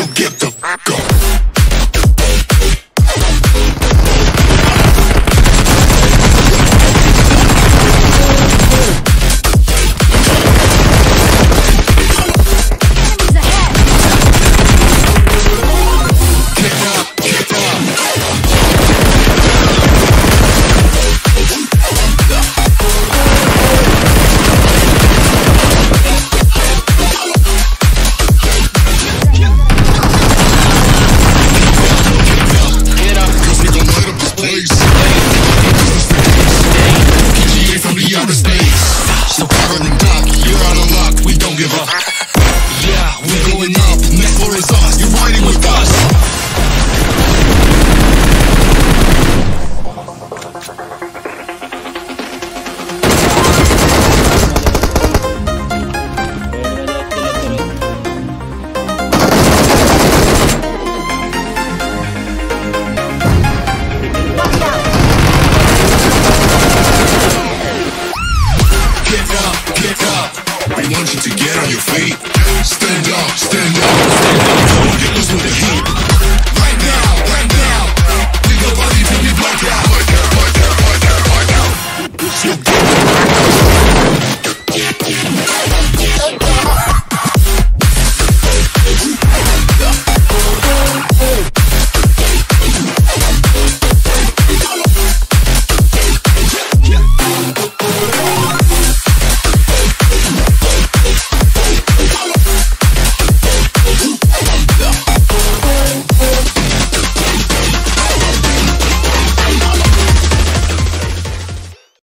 you get the fuck up.